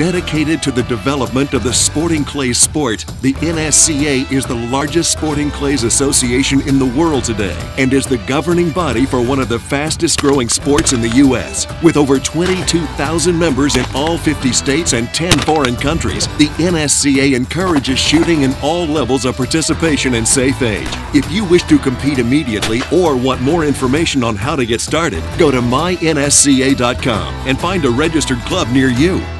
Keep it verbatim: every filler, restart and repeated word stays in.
Dedicated to the development of the sporting clay sport, the N S C A is the largest sporting clays association in the world today and is the governing body for one of the fastest growing sports in the U S With over twenty-two thousand members in all fifty states and ten foreign countries, the N S C A encourages shooting in all levels of participation and safe age. If you wish to compete immediately or want more information on how to get started, go to My N S C A dot com and find a registered club near you.